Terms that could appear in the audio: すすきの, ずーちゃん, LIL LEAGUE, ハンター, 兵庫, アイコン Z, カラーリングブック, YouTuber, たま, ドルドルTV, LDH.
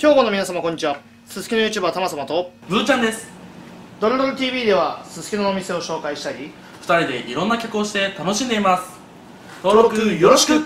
兵庫の皆様こんにちは。すすきの YouTuber たま様とずーちゃんです。ドルドル TV ではすすきののお店を紹介したり、2人でいろんな曲をして楽しんでいます。登録よろしく。